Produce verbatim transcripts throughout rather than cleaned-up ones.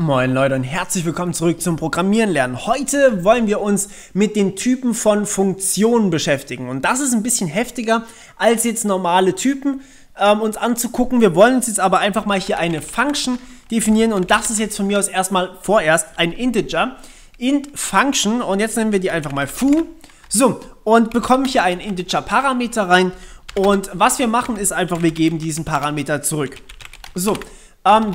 Moin Leute und herzlich willkommen zurück zum Programmieren lernen. Heute wollen wir uns mit den Typen von Funktionen beschäftigen und das ist ein bisschen heftiger als jetzt normale Typen ähm, uns anzugucken. Wir wollen uns jetzt aber einfach mal hier eine Function definieren und das ist jetzt von mir aus erstmal vorerst ein Integer. Int Function und jetzt nennen wir die einfach mal foo. So, und bekommen hier einen Integer Parameter rein und was wir machen ist einfach, wir geben diesen Parameter zurück. So.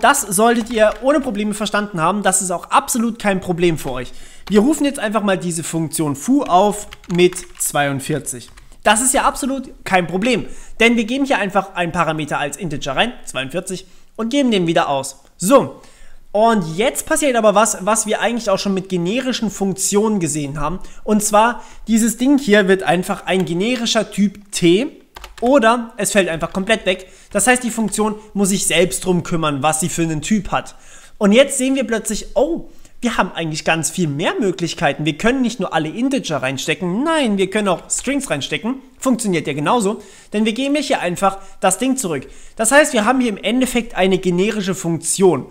Das solltet ihr ohne Probleme verstanden haben. Das ist auch absolut kein Problem für euch. Wir rufen jetzt einfach mal diese Funktion foo auf mit zweiundvierzig. Das ist ja absolut kein Problem, denn wir geben hier einfach einen Parameter als Integer rein, zweiundvierzig, und geben den wieder aus. So, und jetzt passiert aber was, was wir eigentlich auch schon mit generischen Funktionen gesehen haben. Und zwar, dieses Ding hier wird einfach ein generischer Typ T. Oder es fällt einfach komplett weg. Das heißt, die Funktion muss sich selbst drum kümmern, was sie für einen Typ hat. Und jetzt sehen wir plötzlich, oh, wir haben eigentlich ganz viel mehr Möglichkeiten. Wir können nicht nur alle Integer reinstecken, nein, wir können auch Strings reinstecken. Funktioniert ja genauso, denn wir geben hier einfach das Ding zurück. Das heißt, wir haben hier im Endeffekt eine generische Funktion.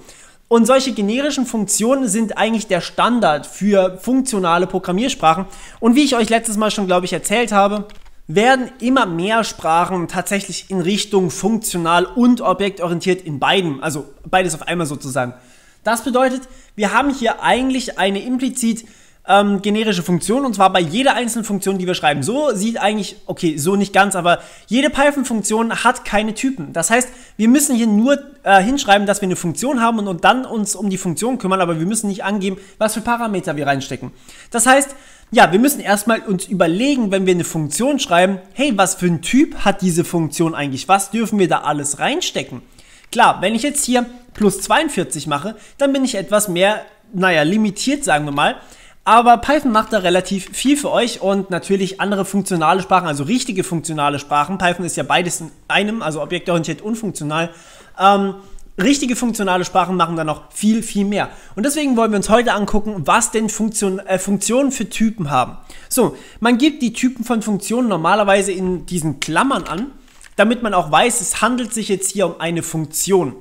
Und solche generischen Funktionen sind eigentlich der Standard für funktionale Programmiersprachen. Und wie ich euch letztes Mal schon, glaube ich, erzählt habe, werden immer mehr Sprachen tatsächlich in Richtung funktional und objektorientiert in beidem, also beides auf einmal sozusagen. Das bedeutet, wir haben hier eigentlich eine implizit ähm, generische Funktion und zwar bei jeder einzelnen Funktion, die wir schreiben. So sieht eigentlich, okay, so nicht ganz, aber jede Python-Funktion hat keine Typen. Das heißt, wir müssen hier nur äh, hinschreiben, dass wir eine Funktion haben und, und dann uns um die Funktion kümmern, aber wir müssen nicht angeben, was für Parameter wir reinstecken. Das heißt, ja, wir müssen erstmal uns überlegen, wenn wir eine Funktion schreiben, hey, was für ein Typ hat diese Funktion eigentlich? Was dürfen wir da alles reinstecken? Klar, wenn ich jetzt hier plus zweiundvierzig mache, dann bin ich etwas mehr, naja, limitiert, sagen wir mal. Aber Python macht da relativ viel für euch und natürlich andere funktionale Sprachen, also richtige funktionale Sprachen. Python ist ja beides in einem, also objektorientiert und funktional. Ähm, Richtige funktionale Sprachen machen dann noch viel, viel mehr. Und deswegen wollen wir uns heute angucken, was denn Funktion, äh, Funktionen für Typen haben. So, man gibt die Typen von Funktionen normalerweise in diesen Klammern an, damit man auch weiß, es handelt sich jetzt hier um eine Funktion.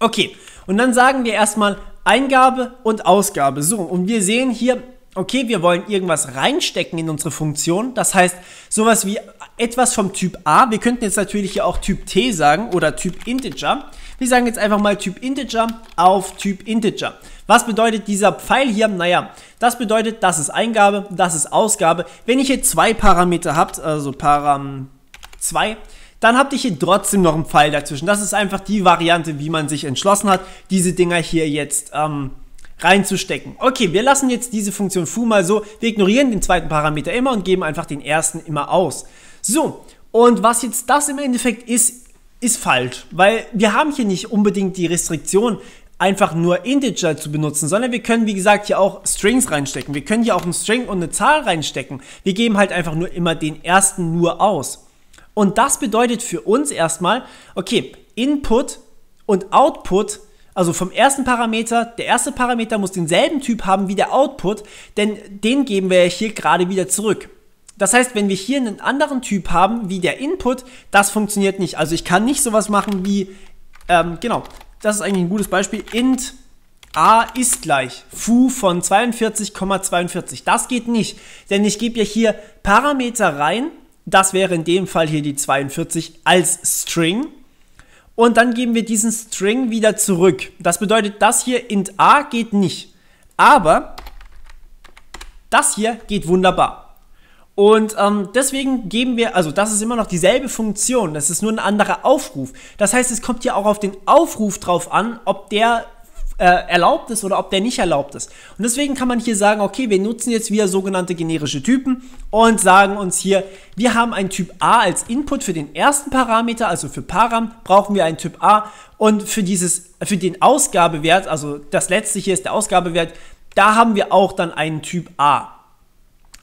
Okay, und dann sagen wir erstmal Eingabe und Ausgabe. So, und wir sehen hier, okay, wir wollen irgendwas reinstecken in unsere Funktion. Das heißt, sowas wie etwas vom Typ A. Wir könnten jetzt natürlich hier auch Typ T sagen oder Typ Integer. Wir sagen jetzt einfach mal Typ Integer auf Typ Integer. Was bedeutet dieser Pfeil hier? Naja, das bedeutet, das ist Eingabe, das ist Ausgabe. Wenn ihr hier zwei Parameter habt, also Param zwei, dann habt ihr hier trotzdem noch einen Pfeil dazwischen. Das ist einfach die Variante, wie man sich entschlossen hat, diese Dinger hier jetzt ähm, reinzustecken. Okay, wir lassen jetzt diese Funktion foo mal so. Wir ignorieren den zweiten Parameter immer und geben einfach den ersten immer aus. So, und was jetzt das im Endeffekt ist, ist falsch, weil wir haben hier nicht unbedingt die Restriktion, einfach nur Integer zu benutzen, sondern wir können, wie gesagt, hier auch Strings reinstecken. Wir können hier auch einen String und eine Zahl reinstecken. Wir geben halt einfach nur immer den ersten nur aus. Und das bedeutet für uns erstmal, okay, Input und Output, also vom ersten Parameter, der erste Parameter muss denselben Typ haben wie der Output, denn den geben wir hier gerade wieder zurück. Das heißt, wenn wir hier einen anderen Typ haben, wie der Input, das funktioniert nicht. Also ich kann nicht sowas machen wie, ähm, genau, das ist eigentlich ein gutes Beispiel, int a ist gleich foo von zweiundvierzig Komma zweiundvierzig. Das geht nicht, denn ich gebe ja hier Parameter rein, das wäre in dem Fall hier die zweiundvierzig als String. Und dann geben wir diesen String wieder zurück. Das bedeutet, das hier int a geht nicht, aber das hier geht wunderbar. Und ähm, deswegen geben wir, also das ist immer noch dieselbe Funktion, das ist nur ein anderer Aufruf. Das heißt, es kommt ja auch auf den Aufruf drauf an, ob der äh, erlaubt ist oder ob der nicht erlaubt ist. Und deswegen kann man hier sagen, okay, wir nutzen jetzt wieder sogenannte generische Typen und sagen uns hier, wir haben einen Typ A als Input für den ersten Parameter, also für Param brauchen wir einen Typ A und für, dieses, für den Ausgabewert, also das letzte hier ist der Ausgabewert, da haben wir auch dann einen Typ A.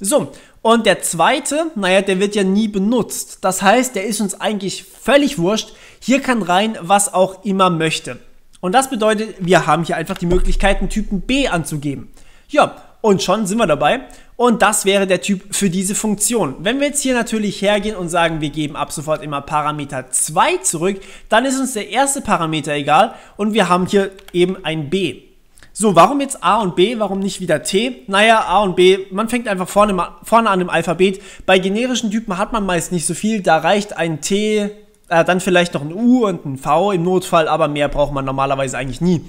So, und der zweite, naja, der wird ja nie benutzt. Das heißt, der ist uns eigentlich völlig wurscht. Hier kann rein, was auch immer möchte. Und das bedeutet, wir haben hier einfach die Möglichkeit, einen Typen B anzugeben. Ja, und schon sind wir dabei. Und das wäre der Typ für diese Funktion. Wenn wir jetzt hier natürlich hergehen und sagen, wir geben ab sofort immer Parameter zwei zurück, dann ist uns der erste Parameter egal und wir haben hier eben ein B. So, warum jetzt A und B? Warum nicht wieder T? Naja, A und B, man fängt einfach vorne, ma vorne an dem Alphabet. Bei generischen Typen hat man meist nicht so viel. Da reicht ein T, äh, dann vielleicht noch ein U und ein V im Notfall, aber mehr braucht man normalerweise eigentlich nie.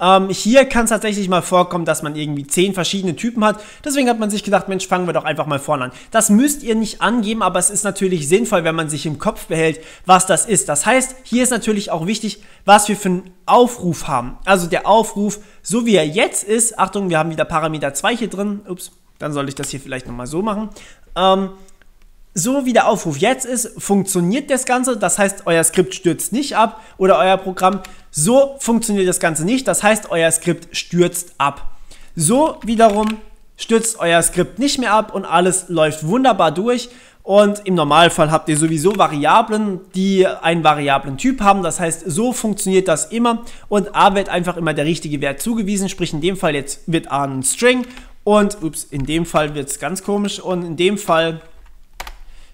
Ähm, hier kann es tatsächlich mal vorkommen, dass man irgendwie zehn verschiedene Typen hat. Deswegen hat man sich gedacht, Mensch, fangen wir doch einfach mal vorne an. Das müsst ihr nicht angeben, aber es ist natürlich sinnvoll, wenn man sich im Kopf behält, was das ist. Das heißt, hier ist natürlich auch wichtig, was wir für einen Aufruf haben. Also der Aufruf, so wie er jetzt ist, Achtung, wir haben wieder Parameter zwei hier drin. Ups, dann sollte ich das hier vielleicht nochmal so machen. Ähm, So wie der Aufruf jetzt ist, funktioniert das Ganze, das heißt, euer Skript stürzt nicht ab oder euer Programm. So funktioniert das Ganze nicht, das heißt, euer Skript stürzt ab. So wiederum stürzt euer Skript nicht mehr ab und alles läuft wunderbar durch. Und im Normalfall habt ihr sowieso Variablen, die einen variablen Typ haben. Das heißt, so funktioniert das immer und A wird einfach immer der richtige Wert zugewiesen, sprich in dem Fall jetzt wird A ein String und ups, in dem Fall wird es ganz komisch und in dem Fall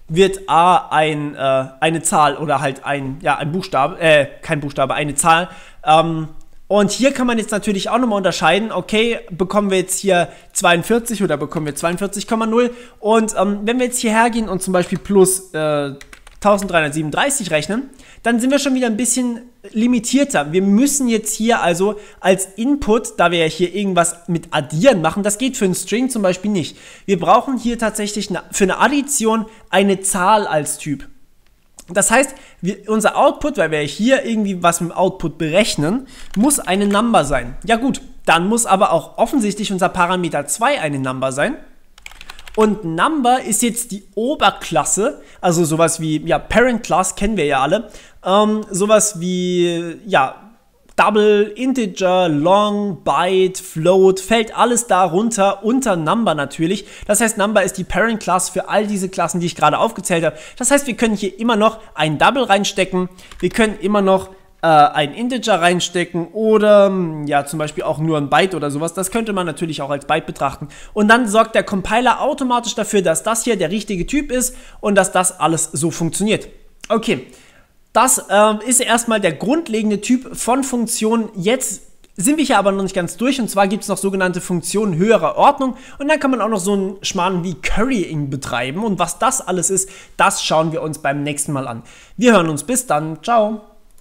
wird A ein, äh, eine Zahl oder halt ein, ja, ein Buchstabe, äh, kein Buchstabe, eine Zahl. Ähm, und hier kann man jetzt natürlich auch nochmal unterscheiden, okay, bekommen wir jetzt hier zweiundvierzig oder bekommen wir zweiundvierzig Komma null. Und ähm, wenn wir jetzt hierher gehen und zum Beispiel plus äh, eintausenddreihundertsiebenunddreißig rechnen, dann sind wir schon wieder ein bisschen limitierter. Wir müssen jetzt hier also als Input, da wir ja hier irgendwas mit addieren machen, das geht für einen String zum Beispiel nicht. Wir brauchen hier tatsächlich eine, für eine Addition eine Zahl als Typ. Das heißt, wir, unser Output, weil wir hier irgendwie was mit dem Output berechnen, muss eine Number sein. Ja gut, dann muss aber auch offensichtlich unser Parameter zwei eine Number sein. Und Number ist jetzt die Oberklasse, also sowas wie, ja, Parent Class kennen wir ja alle, ähm, sowas wie, ja, Double, Integer, Long, Byte, Float, fällt alles darunter unter Number natürlich. Das heißt, Number ist die Parent Class für all diese Klassen, die ich gerade aufgezählt habe. Das heißt, wir können hier immer noch ein Double reinstecken, wir können immer noch äh, ein Integer reinstecken oder ja zum Beispiel auch nur ein Byte oder sowas, das könnte man natürlich auch als Byte betrachten und dann sorgt der Compiler automatisch dafür, dass das hier der richtige Typ ist und dass das alles so funktioniert. Okay, das äh, ist erstmal der grundlegende Typ von Funktionen. Jetzt sind wir hier aber noch nicht ganz durch und zwar gibt es noch sogenannte Funktionen höherer Ordnung und dann kann man auch noch so einen Schmarrn wie Currying betreiben und was das alles ist, das schauen wir uns beim nächsten Mal an. Wir hören uns, bis dann, ciao!